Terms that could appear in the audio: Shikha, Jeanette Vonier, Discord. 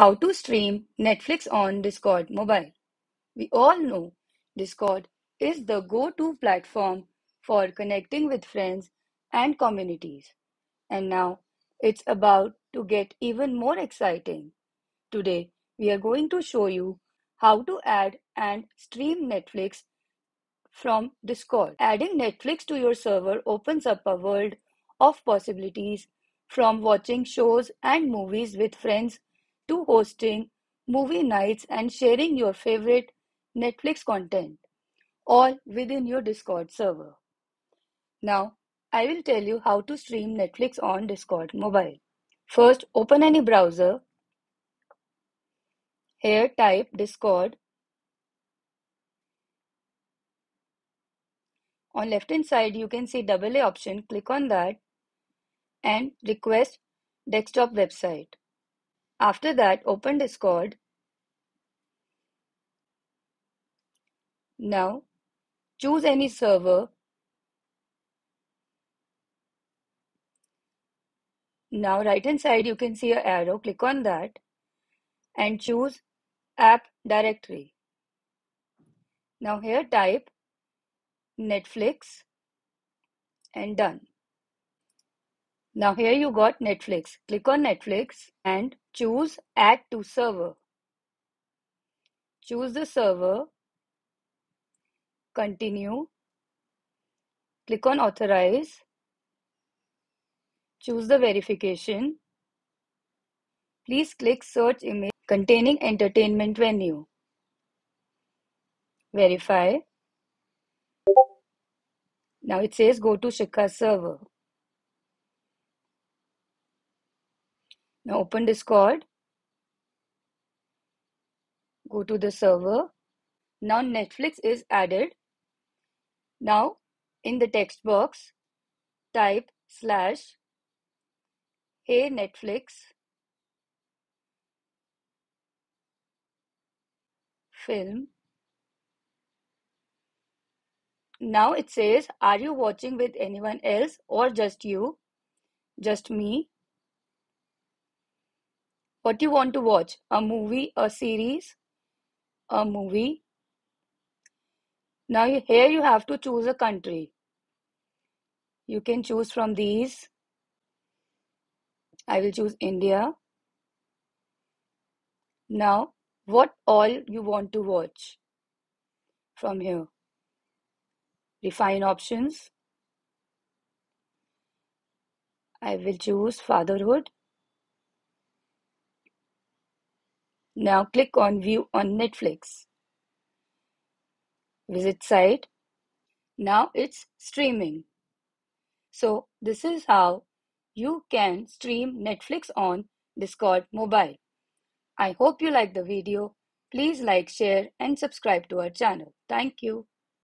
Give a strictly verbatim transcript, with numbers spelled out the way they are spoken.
How to stream Netflix on Discord mobile. We all know Discord is the go-to platform for connecting with friends and communities. And now it's about to get even more exciting. Today, we are going to show you how to add and stream Netflix from Discord. Adding Netflix to your server opens up a world of possibilities, from watching shows and movies with friends to hosting movie nights and sharing your favorite Netflix content, all within your Discord server. Now, I will tell you how to stream Netflix on Discord mobile. First, open any browser. Here, type Discord. On left-hand side, you can see double A option. Click on that and request desktop website. After that, open Discord. Now, choose any server. Now, right-hand side, you can see an arrow. Click on that and choose App Directory. Now, here type Netflix and done. Now here you got Netflix. Click on Netflix and choose Add to Server. Choose the server. Continue. Click on Authorize. Choose the verification. Please click Search Image containing entertainment venue. Verify. Now it says go to Shikha server. Now open Discord, go to the server. Now Netflix is added. Now in the text box, type slash Hey Netflix, film. Now it says, are you watching with anyone else or just you? Just me. What you want to watch? A movie, a series, a movie. Now you, here you have to choose a country. You can choose from these. I will choose India. Now, what all you want to watch from here? Refine options. I will choose fatherhood. Now click on View on Netflix. Visit site. Now it's streaming. So this is how you can stream Netflix on Discord mobile. I hope you like the video. Please like, share and subscribe to our channel. Thank you.